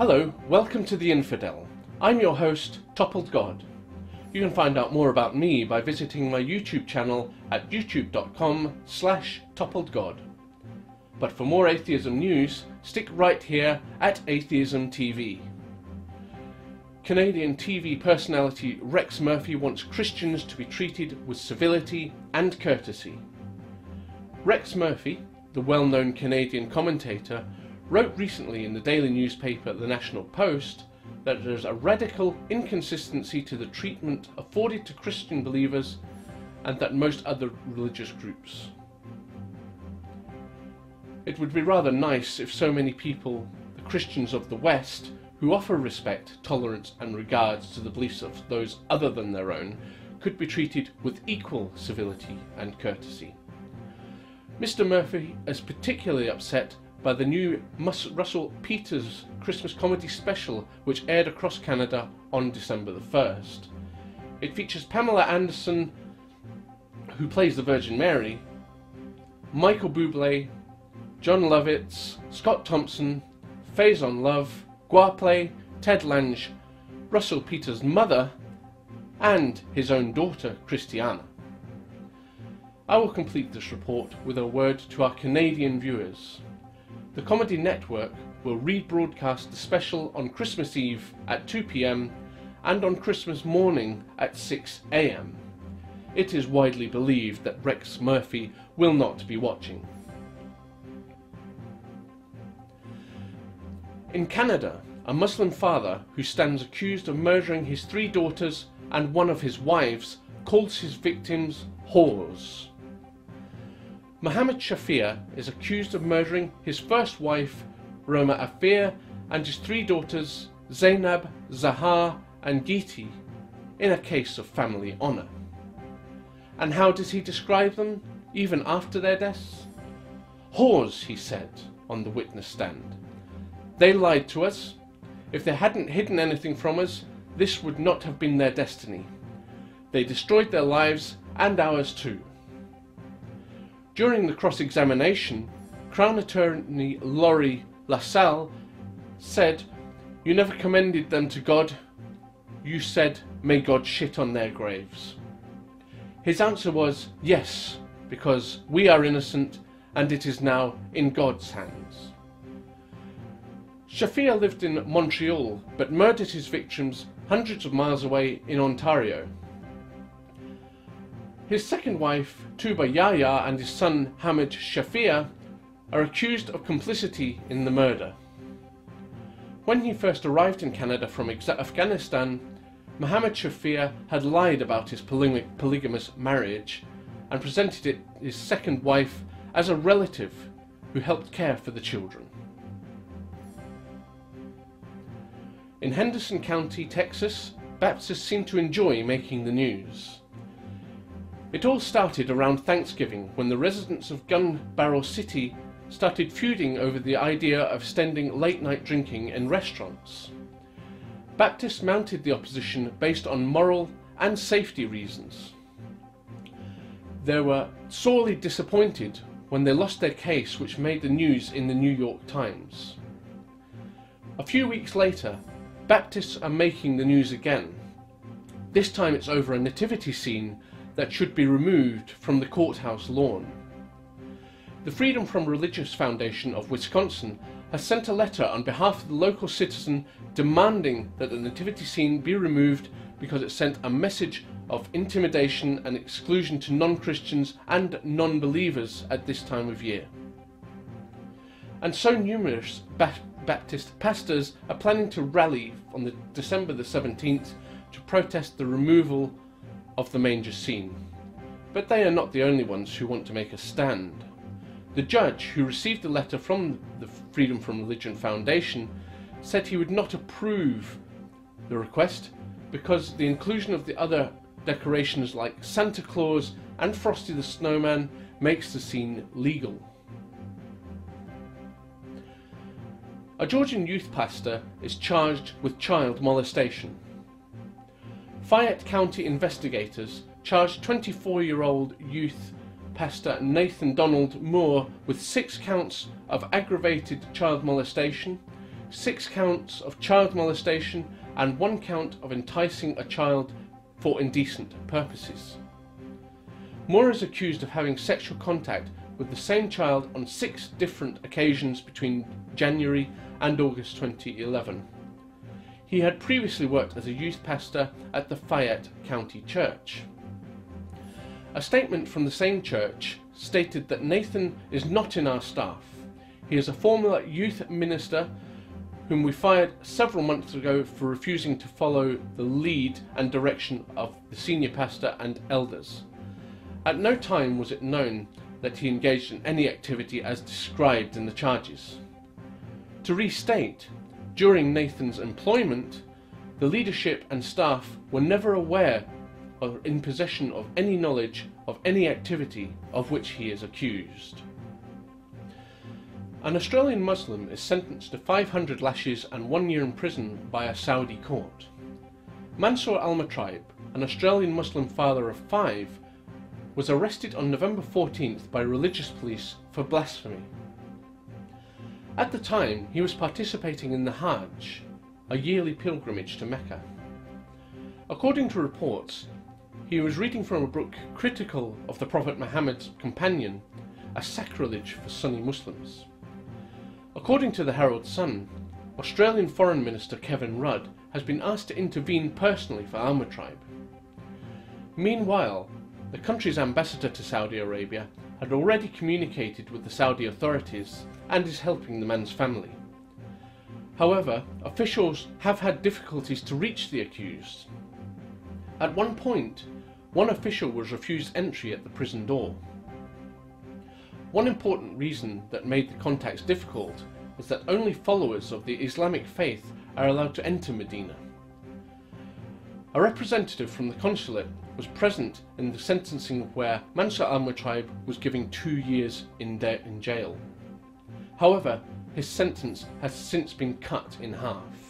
Hello, welcome to The Infidel. I'm your host, Toppled God. You can find out more about me by visiting my YouTube channel at youtube.com/toppledgod. But for more atheism news, stick right here at Atheism TV. Canadian TV personality Rex Murphy wants Christians to be treated with civility and courtesy. Rex Murphy, the well-known Canadian commentator, wrote recently in the daily newspaper The National Post that there is a radical inconsistency to the treatment afforded to Christian believers and that most other religious groups. It would be rather nice if so many people, the Christians of the West, who offer respect, tolerance and regards to the beliefs of those other than their own, could be treated with equal civility and courtesy. Mr. Murphy is particularly upset by the new Russell Peters Christmas comedy special which aired across Canada on December the 1st. It features Pamela Anderson, who plays the Virgin Mary, Michael Bublé, John Lovitz, Scott Thompson, Faison Love, Guaplay, Ted Lange, Russell Peters' mother, and his own daughter, Christiana. I will complete this report with a word to our Canadian viewers. The Comedy Network will rebroadcast the special on Christmas Eve at 2 p.m. and on Christmas morning at 6 a.m. It is widely believed that Rex Murphy will not be watching. In Canada, a Muslim father who stands accused of murdering his 3 daughters and one of his wives calls his victims whores. Mohammed Shafia is accused of murdering his first wife, Roma Afia, and his 3 daughters, Zainab, Zahra, and Giti, in a case of family honour. And how does he describe them, even after their deaths? "Whores," he said on the witness stand. "They lied to us. If they hadn't hidden anything from us, this would not have been their destiny. They destroyed their lives and ours too." During the cross-examination, Crown Attorney Laurie LaSalle said, "You never commended them to God. You said, 'May God shit on their graves.'" His answer was, "Yes, because we are innocent and it is now in God's hands." Shafia lived in Montreal but murdered his victims hundreds of miles away in Ontario. His second wife, Tuba Yahya, and his son, Hamid Shafia, are accused of complicity in the murder. When he first arrived in Canada from Afghanistan, Mohammed Shafia had lied about his polygamous marriage and presented his second wife as a relative who helped care for the children. In Henderson County, Texas, Baptists seem to enjoy making the news. It all started around Thanksgiving when the residents of Gun Barrel City started feuding over the idea of extending late-night drinking in restaurants. Baptists mounted the opposition based on moral and safety reasons. They were sorely disappointed when they lost their case, which made the news in the New York Times. A few weeks later, Baptists are making the news again. This time it's over a nativity scene that should be removed from the courthouse lawn. The Freedom from Religious Foundation of Wisconsin has sent a letter on behalf of the local citizen demanding that the nativity scene be removed because it sent a message of intimidation and exclusion to non-Christians and non-believers at this time of year. And so numerous Baptist pastors are planning to rally on December the 17th to protest the removal of the manger scene. But they are not the only ones who want to make a stand. The judge who received the letter from the Freedom from Religion Foundation said he would not approve the request because the inclusion of the other decorations like Santa Claus and Frosty the Snowman makes the scene legal. A Georgian youth pastor is charged with child molestation. Fayette County investigators charged 24-year-old youth pastor Nathan Donald Moore with 6 counts of aggravated child molestation, 6 counts of child molestation and 1 count of enticing a child for indecent purposes. Moore is accused of having sexual contact with the same child on 6 different occasions between January and August 2011. He had previously worked as a youth pastor at the Fayette County Church. A statement from the same church stated that Nathan is not in our staff. He is a former youth minister whom we fired several months ago for refusing to follow the lead and direction of the senior pastor and elders. At no time was it known that he engaged in any activity as described in the charges. To restate, during Nathan's employment, the leadership and staff were never aware or in possession of any knowledge of any activity of which he is accused. An Australian Muslim is sentenced to 500 lashes and 1 year in prison by a Saudi court. Mansour Almatribe, an Australian Muslim father of 5, was arrested on November 14th by religious police for blasphemy. At the time, he was participating in the Hajj, a yearly pilgrimage to Mecca. According to reports, he was reading from a book critical of the Prophet Muhammad's companion, a sacrilege for Sunni Muslims. According to the Herald Sun, Australian Foreign Minister Kevin Rudd has been asked to intervene personally for Almatribe. Meanwhile, the country's ambassador to Saudi Arabia had already communicated with the Saudi authorities and is helping the man's family. However, officials have had difficulties to reach the accused. At one point, one official was refused entry at the prison door. One important reason that made the contacts difficult was that only followers of the Islamic faith are allowed to enter Medina. A representative from the consulate was present in the sentencing where Mansour Almatribe was given 2 years in jail. However, his sentence has since been cut in half.